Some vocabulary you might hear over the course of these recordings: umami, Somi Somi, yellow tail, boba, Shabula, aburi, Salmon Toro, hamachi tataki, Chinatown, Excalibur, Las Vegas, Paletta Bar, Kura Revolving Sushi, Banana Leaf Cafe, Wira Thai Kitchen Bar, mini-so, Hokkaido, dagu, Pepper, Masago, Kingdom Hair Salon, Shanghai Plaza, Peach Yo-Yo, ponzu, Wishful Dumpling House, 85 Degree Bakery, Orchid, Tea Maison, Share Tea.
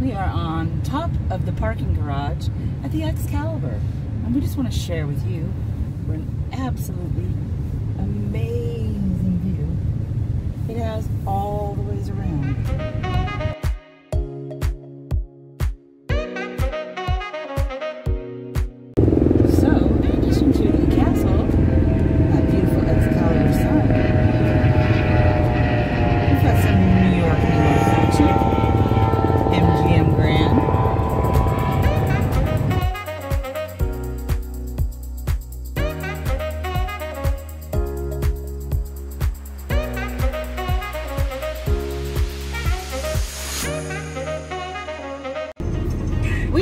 We are on top of the parking garage at the Excalibur, and we just want to share with you an absolutely amazing view. It has all the ways around.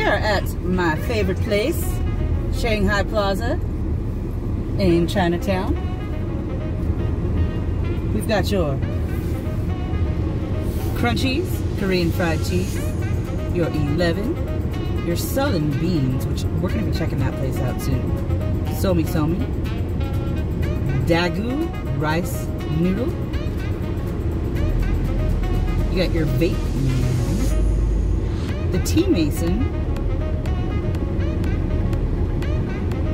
At my favorite place, Shanghai Plaza in Chinatown. We've got your crunchies, Korean fried cheese, your 11, your southern beans, which we're going to be checking that place out soon, Somi Somi, dagu rice noodle, you got your baked yams, the Tea Maison.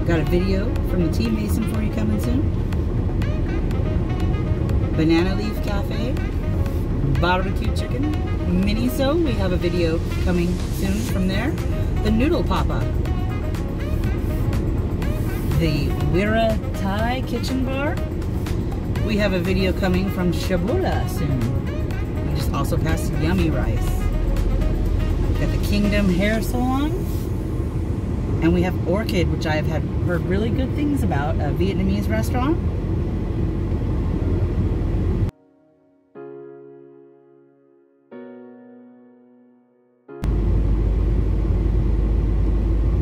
Got a video from the Tea Maison for you coming soon. Banana Leaf Cafe, barbecue chicken, mini-so. We have a video coming soon from there. The Noodle Papa. The Wira Thai Kitchen Bar. We have a video coming from Shabula soon. We just also passed yummy rice. We got the Kingdom Hair Salon. And we have Orchid, which I have heard really good things about, a Vietnamese restaurant.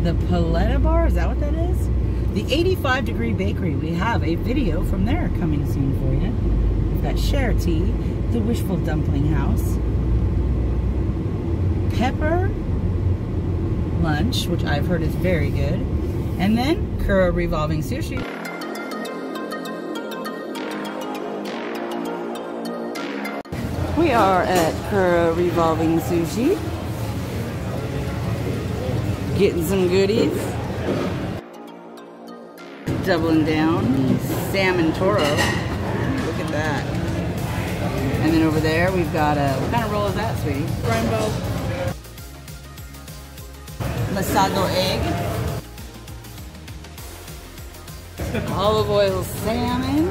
The Paletta Bar, is that what that is? The 85 Degree Bakery, we have a video from there coming soon for you. We've got Share Tea, the Wishful Dumpling House, Pepper, lunch, which I've heard is very good, and then Kura Revolving Sushi. We are at Kura Revolving Sushi, getting some goodies, doubling down, Salmon Toro, look at that, and then over there we've got a, what kind of roll is that, sweetie? Rainbow. Masago egg, olive oil salmon.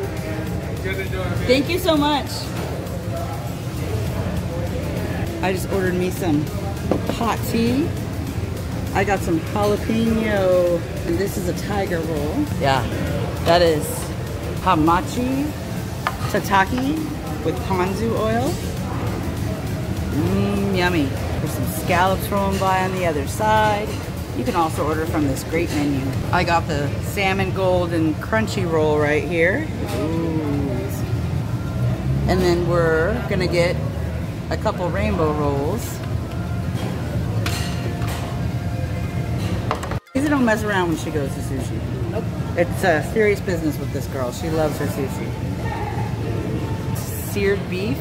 Thank you so much. I just ordered me some hot tea. I got some jalapeno, and this is a tiger roll. Yeah, that is hamachi tataki with ponzu oil. Mmm, yummy. There's some scallops rolling by on the other side. You can also order from this great menu. I got the salmon golden crunchy roll right here. Ooh. And then we're gonna get a couple rainbow rolls. Susie don't mess around when she goes to sushi. Nope. It's a serious business with this girl. She loves her sushi. Seared beef,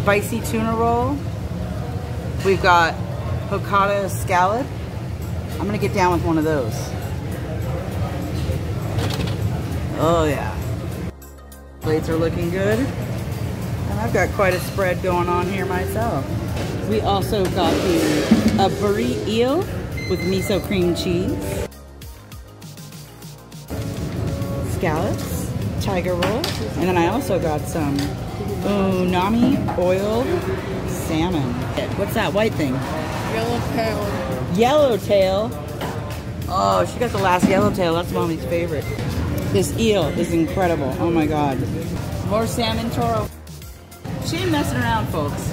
spicy tuna roll. We've got Hokkaido scallop. I'm gonna get down with one of those. Oh yeah. Plates are looking good. And I've got quite a spread going on here myself. We also got the aburi eel with miso cream cheese. Scallops, tiger roll. And then I also got some umami oiled salmon. What's that white thing? Yellow tail. Yellow tail? Oh, she got the last yellow tail. That's mommy's favorite. This eel is incredible. Oh my god. More salmon toro. She ain't messing around, folks.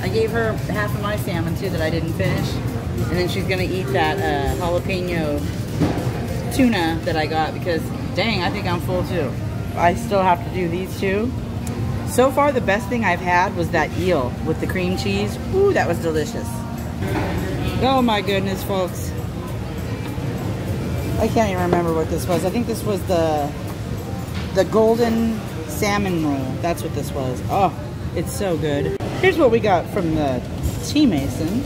I gave her half of my salmon too that I didn't finish. And then she's gonna eat that jalapeno tuna that I got because dang, I think I'm full too. I still have to do these two. So far, the best thing I've had was that eel with the cream cheese. Ooh, that was delicious. Oh my goodness, folks. I can't even remember what this was. I think this was the golden salmon roll. That's what this was. Oh, It's so good. Here's what we got from the Tea Maison.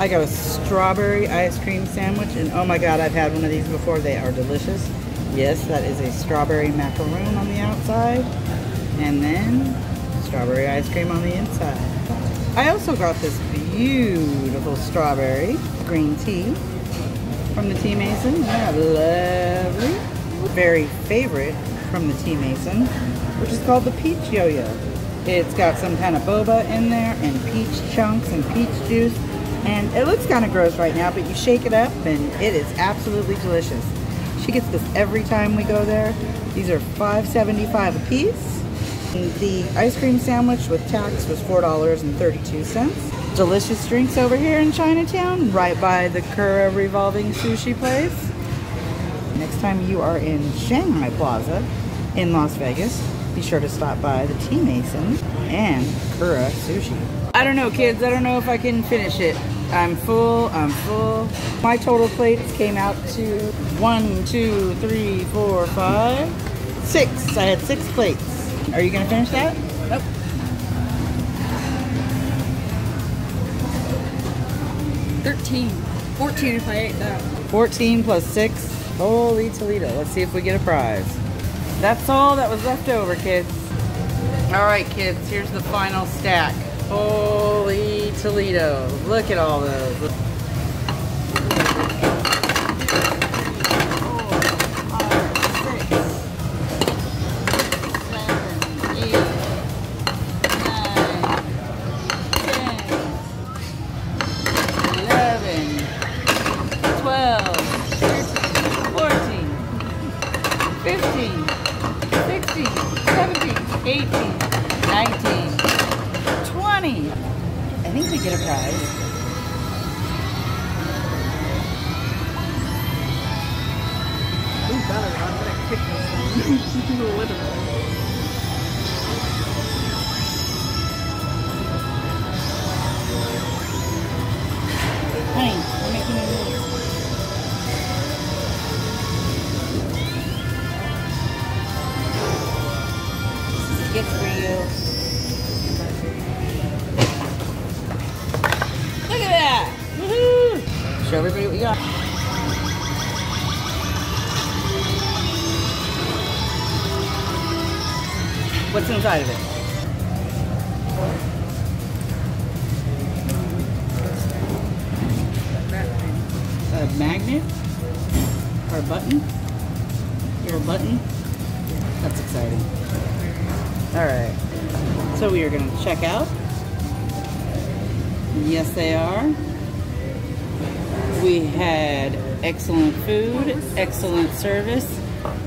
I got a strawberry ice cream sandwich, and oh my god, I've had one of these before. They are delicious. Yes, that is a strawberry macaroon on the outside, and then strawberry ice cream on the inside. I also got this beautiful strawberry green tea from the Tea Maison. Isn't that lovely? Very favorite from the Tea Maison, which is called the Peach Yo-Yo. It's got some kind of boba in there and peach chunks and peach juice. And it looks kind of gross right now, but you shake it up and it is absolutely delicious. She gets this every time we go there. These are $5.75 a piece. And the ice cream sandwich with tax was $4.32. Delicious drinks over here in Chinatown, right by the Kura Revolving Sushi place. Next time you are in Shanghai Plaza in Las Vegas, be sure to stop by the Tea Maison and Kura Sushi. I don't know, kids. I don't know if I can finish it. I'm full. I'm full. My total plates came out to 1, 2, 3, 4, 5, 6. I had 6 plates. Are you going to finish that? Nope. $13.14 if I ate that. 14 plus 6. Holy Toledo. Let's see if we get a prize. That's all that was left over, kids. All right, kids. Here's the final stack. Holy Toledo. Look at all those. What's inside of it? A magnet? Or a button? You're a button? That's exciting. Alright. So we are going to check out. Yes, they are. We had excellent food, excellent service,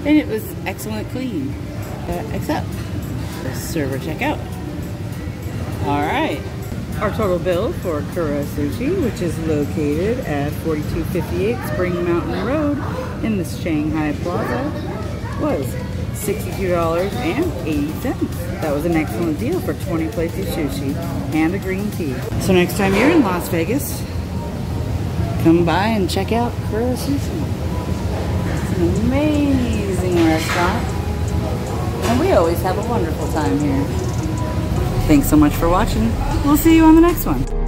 and it was excellent clean. Except server checkout. All right. Our total bill for Kura Sushi, which is located at 4258 Spring Mountain Road in the Shanghai Plaza, was $62.80. That was an excellent deal for 20 plates of sushi and a green tea. So next time you're in Las Vegas, come by and check out Kura Sushi. It's an amazing restaurant. And we always have a wonderful time here. Thanks so much for watching. We'll see you on the next one.